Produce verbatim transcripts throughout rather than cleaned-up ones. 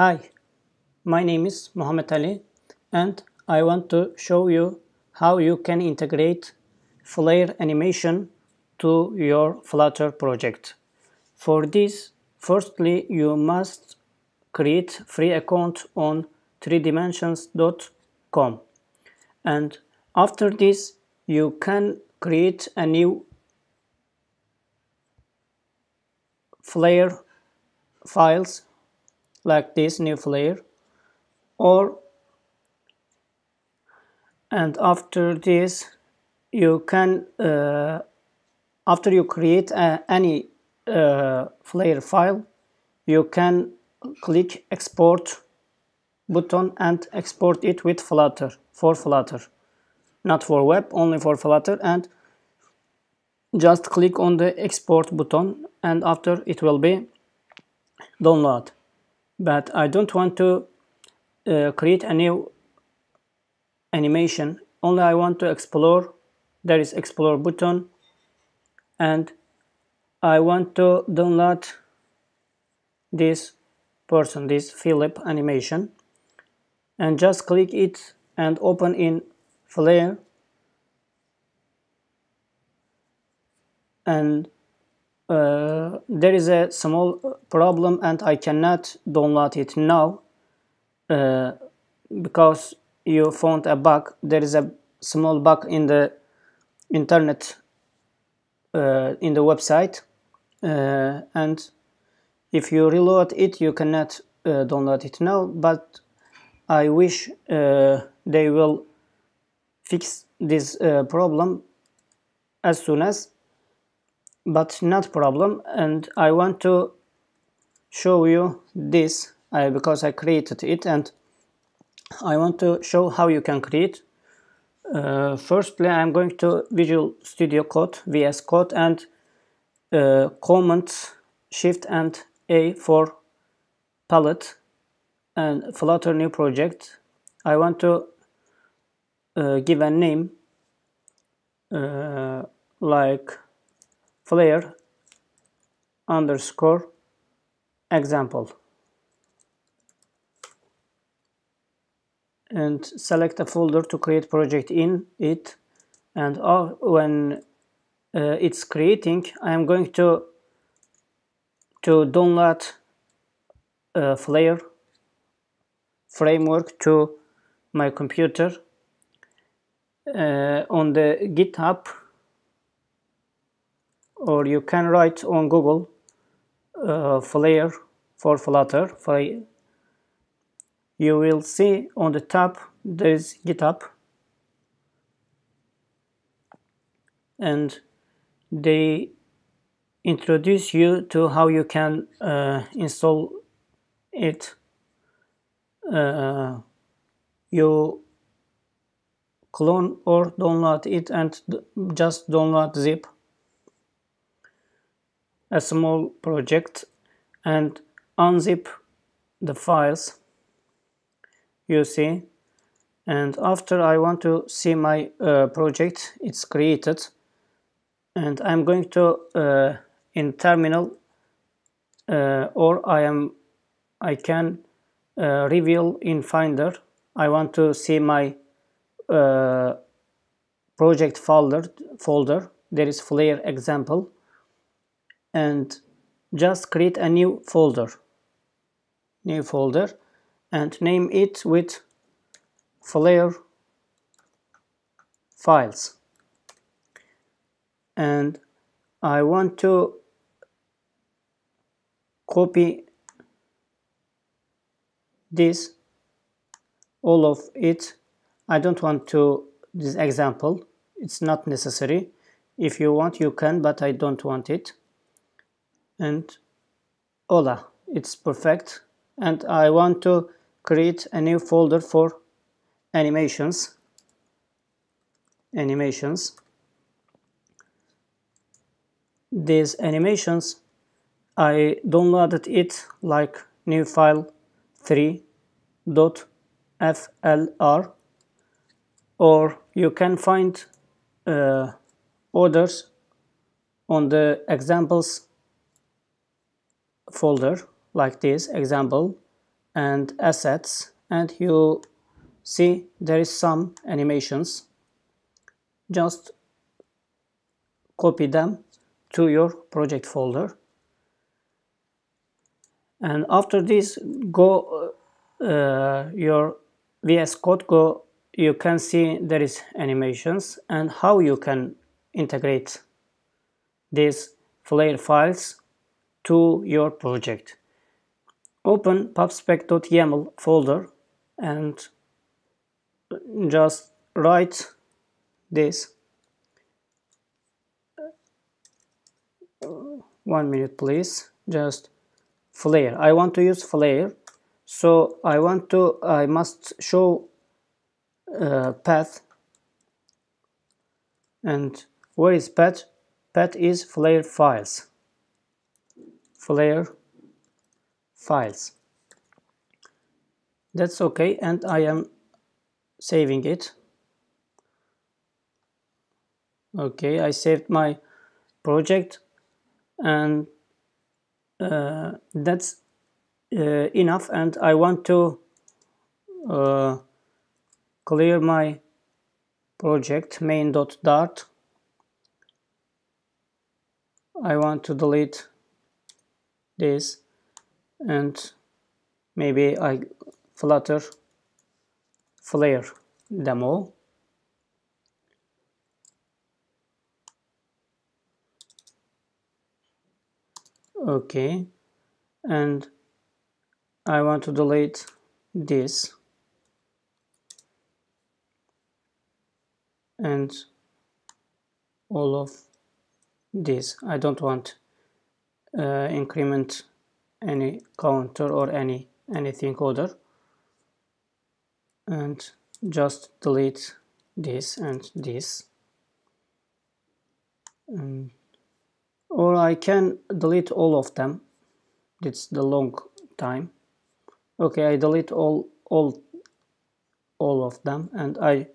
Hi, my name is Mehmet Ali and I want to show you how you can integrate Flare animation to your Flutter project. For this, firstly you must create free account on three dimensions dot com, and after this you can create a new Flare files like this, new Flare, or and after this you can uh, after you create uh, any uh, Flare file, you can click export button and export it with Flutter, for Flutter, not for web, only for Flutter, and just click on the export button and after it will be download. But I don't want to uh, create a new animation, only I want to explore. There is explore button and I want to download this person, this Philip animation, and just click it and open in Flare, and uh, there is a small problem and I cannot download it now uh, because you found a bug. There is a small bug in the internet, uh, in the website, uh, and if you reload it you cannot uh, download it now, but I wish uh, they will fix this uh, problem as soon as, but not problem. And I want to show you this uh, because I created it and I want to show how you can create. Uh, firstly I'm going to Visual Studio Code, V S Code, and uh, Command Shift and A for palette and Flutter new project. I want to uh, give a name uh, like Flare underscore example and select a folder to create project in it, and uh, when uh, it's creating I am going to to download uh, Flare framework to my computer uh, on the GitHub, or you can write on Google uh, Flare for Flutter. You will see on the top there is GitHub and they introduce you to how you can uh, install it. Uh, you clone or download it and just download zip, a small project, and unzip the files you see, and after I want to see my uh, project. It's created and I'm going to uh, in terminal uh, or I am I can uh, reveal in Finder. I want to see my uh, project folder folder there is Flare example, and just create a new folder new folder and name it with Flare files, and I want to copy this, all of it. I don't want to this example, it's not necessary. If you want you can, but I don't want it, and voila, it's perfect. And I want to create a new folder for animations animations these animations. I downloaded it like new file three dot F L R, or you can find uh, others on the examples folder like this example, and assets, and you see there is some animations. Just copy them to your project folder, and after this go uh, your V S Code, go you can see there is animations and how you can integrate these Flare files to your project. Open pubspec.yaml folder and just write this. One minute please. Just Flare. I want to use Flare, so I want to I must show uh, path. And where is path? Path is Flare files. Flare files. That's okay, and I am saving it. Okay, I saved my project, and uh, that's uh, enough. And I want to uh, clear my project main.dart. I want to delete this, and maybe I Flutter Flare demo. Okay, and I want to delete this, and all of this. I don't want uh, increment any counter or any anything other, and just delete this and this. And or I can delete all of them. It's the long time. Okay, I delete all all all of them, and I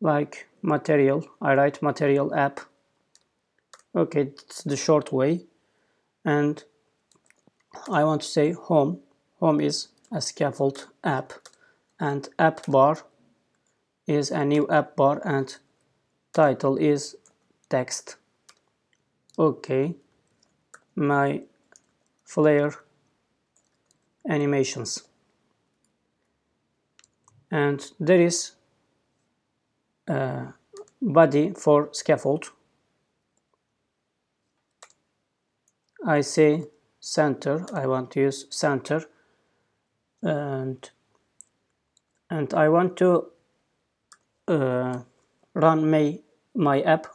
like material. I write material app. Okay, it's the short way, and I want to say home. Home is a scaffold app, and app bar is a new app bar, and title is text. Okay, my Flare animations, and there is a body for scaffold. I say center. I want to use center, and and I want to uh, run my my app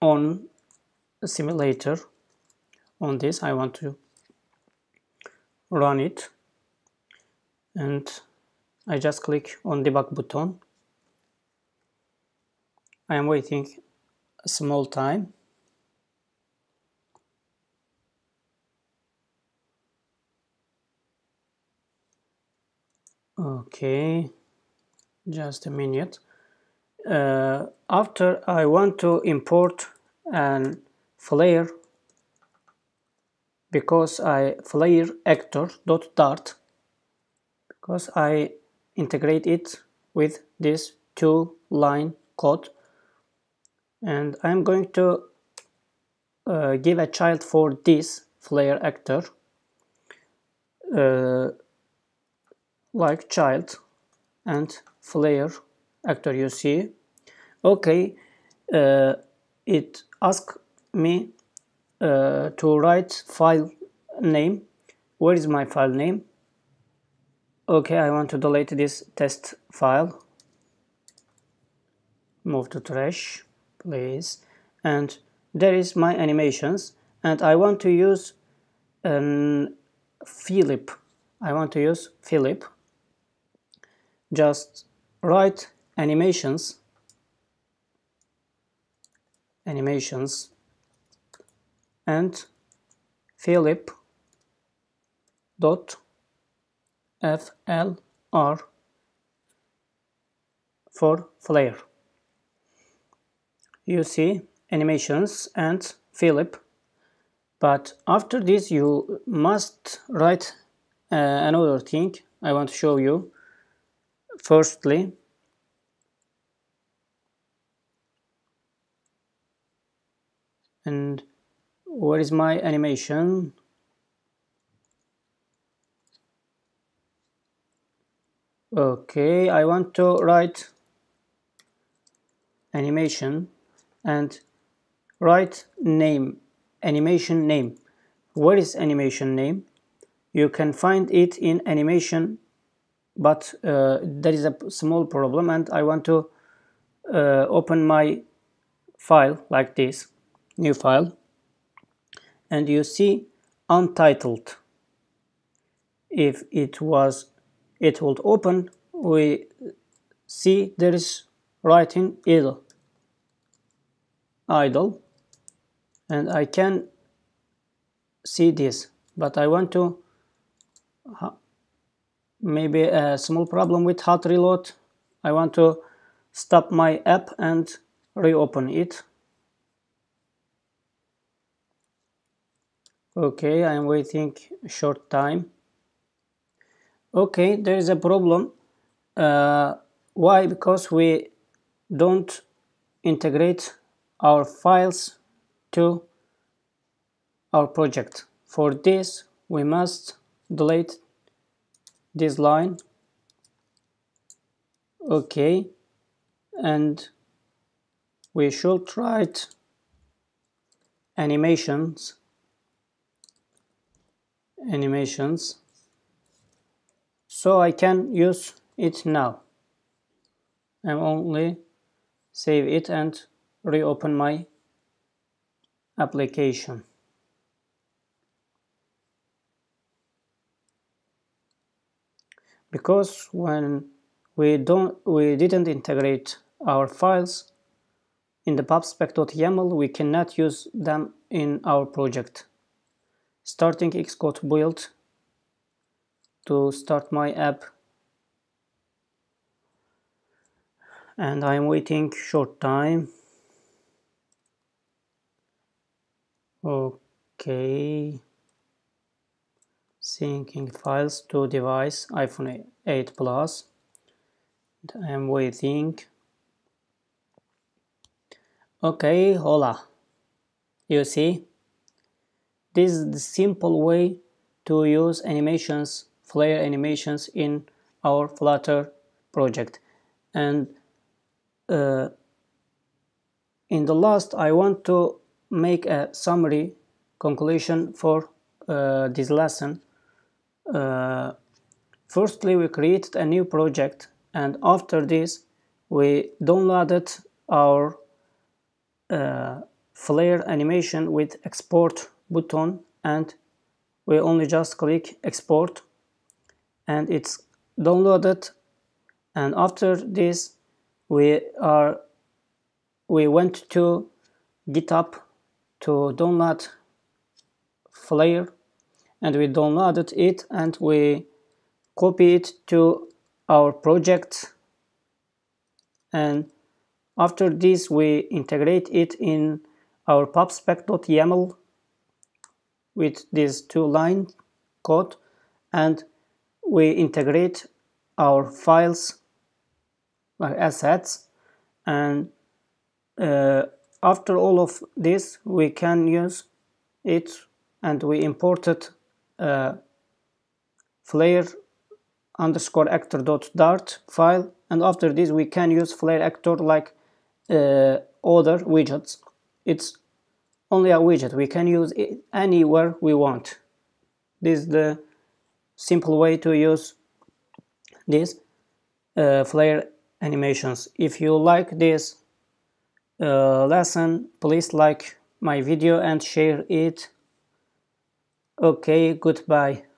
on a simulator. On this I want to run it, and I just click on debug button. I am waiting a small time. Okay, just a minute. Uh, after I want to import an Flare, because I FlareActor.dart, because I integrate it with this two line code, and I'm going to uh, give a child for this FlareActor uh, like child, and Flare actor you see. Okay, uh, it asked me uh, to write file name. Where is my file name? Okay, I want to delete this test file. Move to trash please. And there is my animations, and I want to use um, Philip. I want to use Philip. Just write animations animations and Philip dot F L R for Flare. You see animations and Philip, But after this, you must write uh, another thing I want to show you. Firstly, and where is my animation? Okay, I want to write animation and write name. Animation name. Where is animation name? You can find it in animation, but uh, there is a small problem, and I want to uh, open my file like this, new file, and you see untitled. If it was, it would open. We see there is writing idle, idle. And I can see this, but I want to uh, maybe a small problem with hot reload. I want to stop my app and reopen it. Okay, I'm waiting a short time. Okay, there is a problem. Uh, why? Because we don't integrate our files to our project. For this, we must delete this line. Okay, and we should write animations animations so I can use it now. I'm only save it and reopen my application. Because when we don't we didn't integrate our files in the pubspec dot yaml, we cannot use them in our project. Starting Xcode build to start my app, and I'm waiting short time. Okay, syncing files to device iPhone eight Plus. I am waiting. Okay, hola. You see, this is the simple way to use animations, Flare animations in our Flutter project. And uh, in the last, I want to make a summary conclusion for uh, this lesson. Uh, firstly, we created a new project, and after this we downloaded our uh, Flare animation with export button, and we only just click export and it's downloaded. And after this we are we went to GitHub to download Flare, and we downloaded it and we copy it to our project, and after this we integrate it in our pubspec dot yaml with these two line code, and we integrate our files, our assets, and uh, after all of this we can use it, and we imported uh, flare underscore actor dot dart file, and after this we can use flare actor like uh, other widgets. It's only a widget, we can use it anywhere we want. This is the simple way to use this uh, Flare animations. If you like this Uh, lesson, please like my video and share it. Okay, goodbye.